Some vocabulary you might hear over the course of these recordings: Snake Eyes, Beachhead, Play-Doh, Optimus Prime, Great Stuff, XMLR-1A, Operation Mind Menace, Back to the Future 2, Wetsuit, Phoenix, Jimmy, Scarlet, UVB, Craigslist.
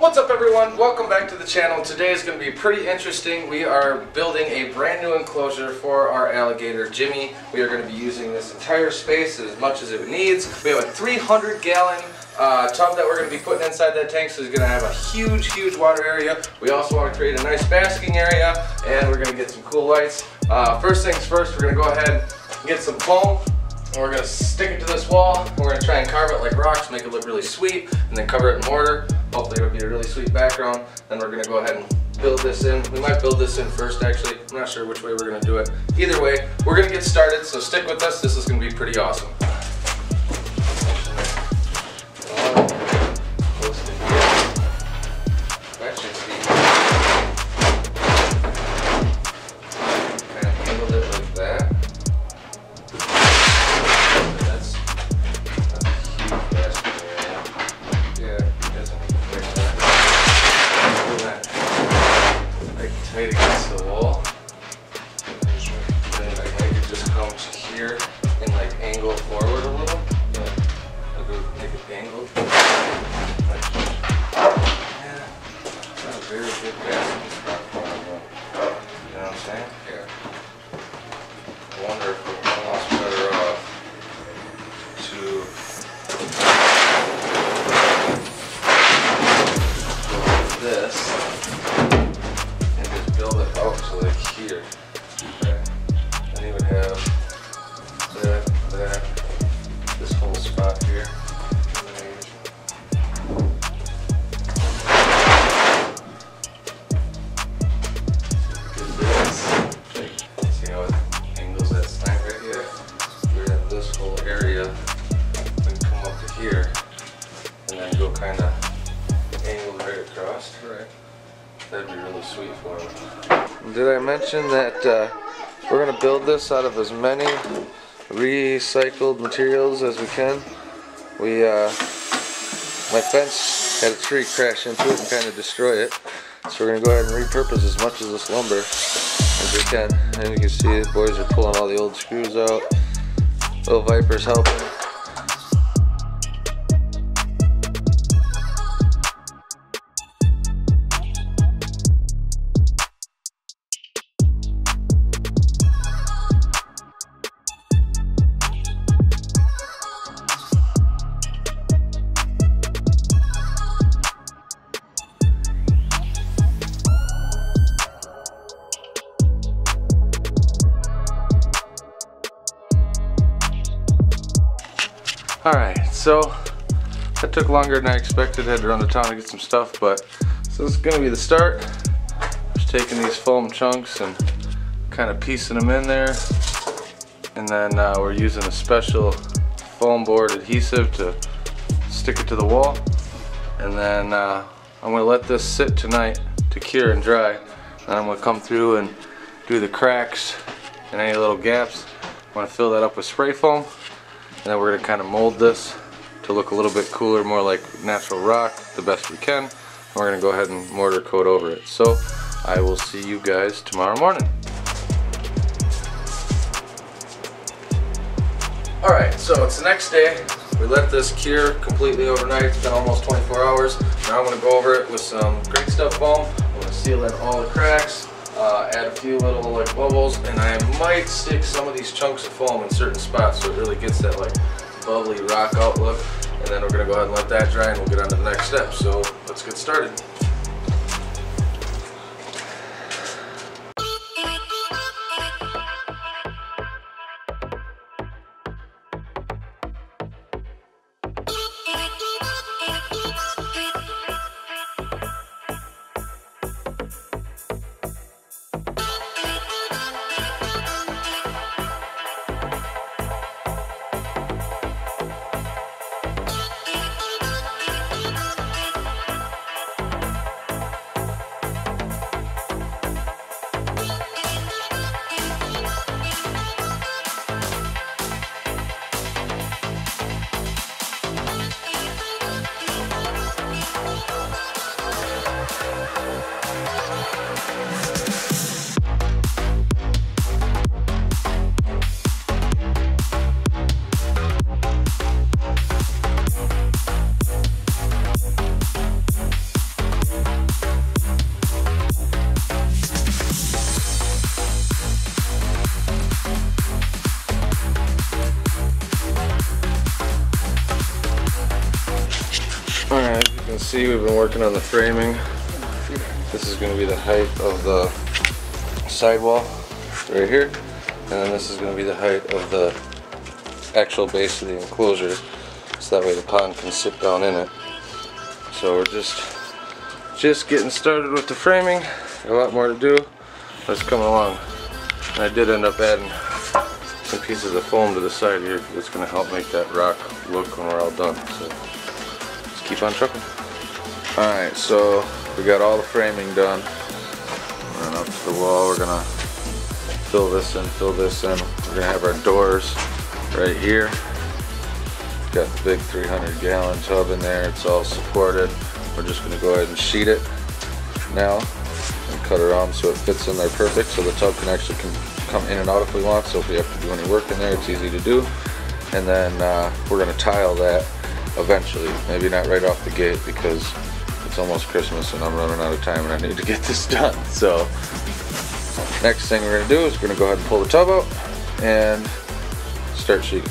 What's up, everyone? Welcome back to the channel. Today is going to be pretty interesting. We are building a brand new enclosure for our alligator Jimmy. We are going to be using this entire space as much as it needs. We have a 300-gallon tub that we're going to be putting inside that tank, so he's going to have a huge water area. We also want to create a nice basking area, and we're going to get some cool lights. First things first, we're going to go ahead and get some foam. We're going to stick it to this wall. We're going to try and carve it like rocks, make it look really sweet, and then cover it in mortar. Hopefully it'll be a really sweet background. Then we're going to go ahead and build this in. We might build this in first, actually. I'm not sure which way we're going to do it. Either way, we're going to get started, so stick with us. This is going to be pretty awesome. Did I mention that we're going to build this out of as many recycled materials as we can? My fence had a tree crash into it and kind of destroy it, so we're going to go ahead and repurpose as much of this lumber as we can. And you can see the boys are pulling all the old screws out. Little Viper's helping. Alright, so that took longer than I expected. I had to run to town to get some stuff, but so this is going to be the start. Just taking these foam chunks and kind of piecing them in there, and then we're using a special foam board adhesive to stick it to the wall, and then I'm going to let this sit tonight to cure and dry, and I'm going to come through and do the cracks and any little gaps. I'm going to fill that up with spray foam. And then we're going to kind of mold this to look a little bit cooler, more like natural rock, the best we can. And we're going to go ahead and mortar coat over it. So I will see you guys tomorrow morning. Alright, so it's the next day. We let this cure completely overnight. It's been almost 24 hours. Now I'm going to go over it with some Great Stuff foam. I'm going to seal in all the cracks. Add a few little like bubbles, and I might stick some of these chunks of foam in certain spots so it really gets that like bubbly rock out look. And then we're going to go ahead and let that dry, and we'll get on to the next step. So let's get started. see, we've been working on the framing. This is going to be the height of the sidewall right here, and then this is going to be the height of the actual base of the enclosure, so that way the pond can sit down in it. So we're just getting started with the framing. Got a lot more to do, but it's coming along. And I did end up adding some pieces of foam to the side here that's going to help make that rock look when we're all done. So let's keep on trucking. Alright, so we got all the framing done. We're up to the wall. We're going to fill this in, fill this in. We're going to have our doors right here. Got the big 300-gallon tub in there. It's all supported. We're just going to go ahead and sheet it now and cut around so it fits in there perfect, so the tub can actually come in and out if we want. So if we have to do any work in there, it's easy to do. And then we're going to tile that eventually. Maybe not right off the gate, because it's almost Christmas and I'm running out of time and I need to get this done. So next thing we're going to do is we're going to go ahead and pull the tub out and start sheeting.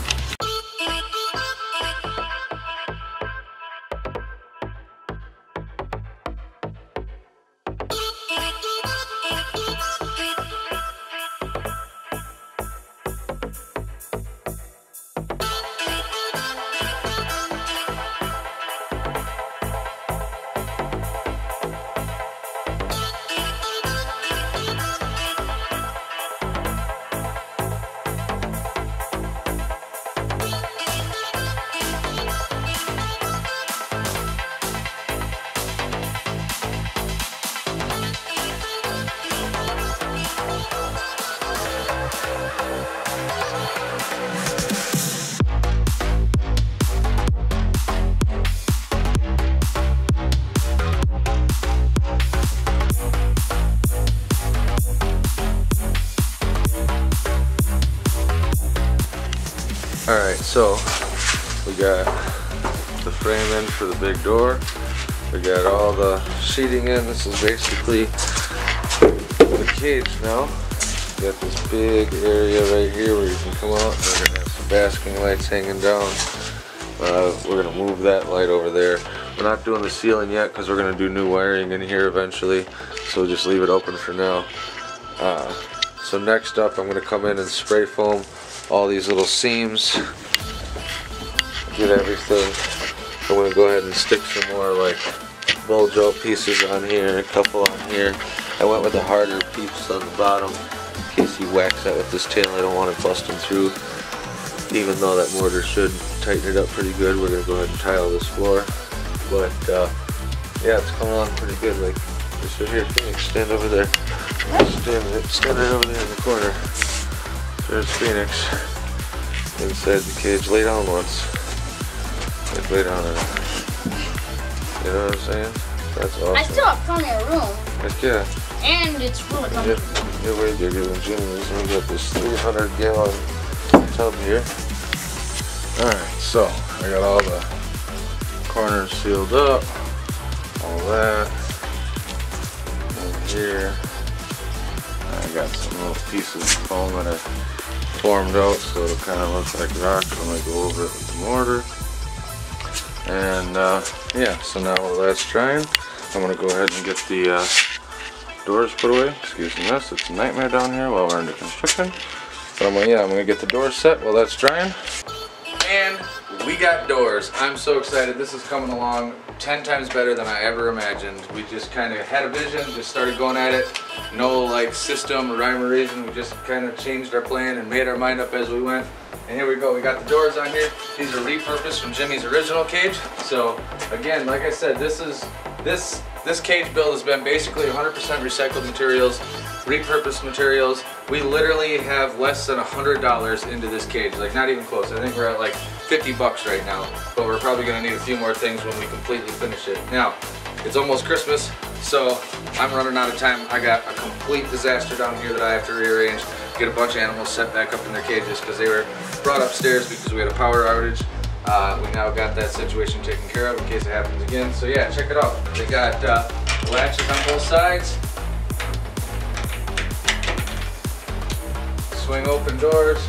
Alright, so we got the frame in for the big door. We got all the sheeting in. This is basically the cage now. We got this big area right here where you can come out. We're going to have some basking lights hanging down. We're going to move that light over there. We're not doing the ceiling yet because we're going to do new wiring in here eventually. So we'll just leave it open for now. So next up, I'm going to come in and spray foam all these little seams, get everything. I'm going to go ahead and stick some more like bulge out pieces on here, a couple on here. I went with the harder peeps on the bottom in case he whacks out with this tail. I don't want it busting through, even though that mortar should tighten it up pretty good. We're going to go ahead and tile this floor, but yeah, it's coming on pretty good. Like this right here, Phoenix, stand over there, stand right over there in the corner. There's Phoenix inside the cage. Lay down once. Like, lay down there. You know what I'm saying? That's awesome. I still have plenty of room. Heck yeah. And it's really comfortable. You're way bigger than Jimmy's. We got this 300-gallon tub here. Alright, so I got all the corners sealed up. All that. And here, I got some little pieces of foam that I formed out, so it'll kind of look like rock when I go over it with the mortar. And yeah, so now while that's drying, I'm going to go ahead and get the doors put away. Excuse the mess, it's a nightmare down here while we're under construction. But I'm going to get the doors set while that's drying. And we got doors. I'm so excited. This is coming along 10 times better than I ever imagined. We just kind of had a vision, just started going at it. No like system or rhyme or reason. We just kind of changed our plan and made our mind up as we went. And here we go. We got the doors on here. These are repurposed from Jimmy's original cage. So again, like I said, this cage build has been basically 100% recycled materials, repurposed materials. We literally have less than $100 into this cage, like not even close. I think we're at like 50 bucks right now, but we're probably gonna need a few more things when we completely finish it. Now, it's almost Christmas, so I'm running out of time. I got a complete disaster down here that I have to rearrange, get a bunch of animals set back up in their cages because they were brought upstairs because we had a power outage. We now got that situation taken care of in case it happens again. So yeah, check it out. They got latches on both sides. Swing open doors.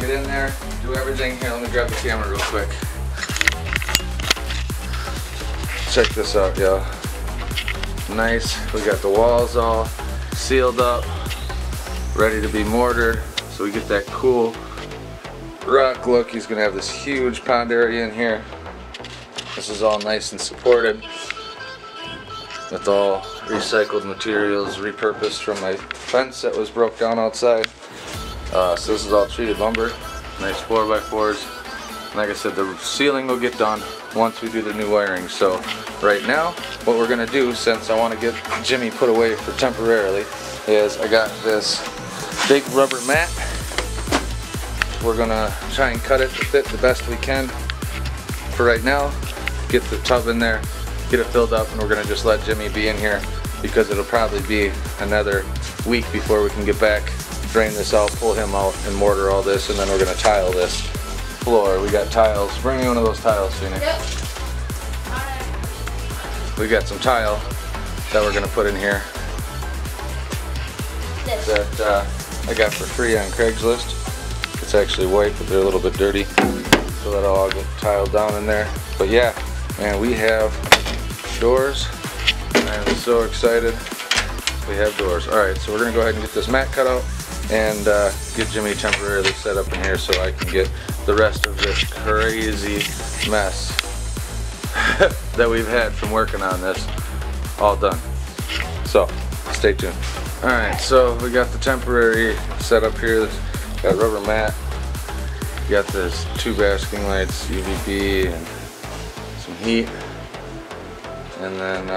Get in there, do everything. Here, let me grab the camera real quick. Check this out, y'all. Nice. We got the walls all sealed up, ready to be mortared. So we get that cool rock look. He's gonna have this huge pond area in here. This is all nice and supported. That's all recycled materials, repurposed from my fence that was broke down outside. So this is all treated lumber, nice 4x4s. Like I said, the ceiling will get done once we do the new wiring. So right now, what we're gonna do, since I wanna get Jimmy put away for temporarily, is I got this big rubber mat. We're gonna try and cut it to fit the best we can for right now. Get the tub in there, get it filled up, and we're gonna just let Jimmy be in here because it'll probably be another week before we can get back, drain this out, pull him out, and mortar all this, and then we're gonna tile this floor. We got tiles. Bring me one of those tiles, Phoenix. Yep. All right. We got some tile that we're gonna put in here that I got for free on Craigslist. It's actually white, but they're a little bit dirty, so that'll all get tiled down in there. But yeah, man, we have doors. I am so excited we have doors. Alright, so we're gonna go ahead and get this mat cut out and get Jimmy temporarily set up in here so I can get the rest of this crazy mess that we've had from working on this all done. So stay tuned. Alright, so we got the temporary set up here. Got rubber mat, got this 2 basking lights, UVB, and some heat. And then,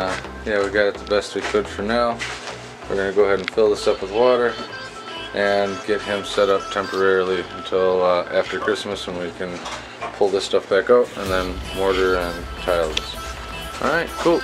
yeah, we got it the best we could for now. We're gonna go ahead and fill this up with water and get him set up temporarily until after Christmas, when we can pull this stuff back out and then mortar and tile this. All right, cool.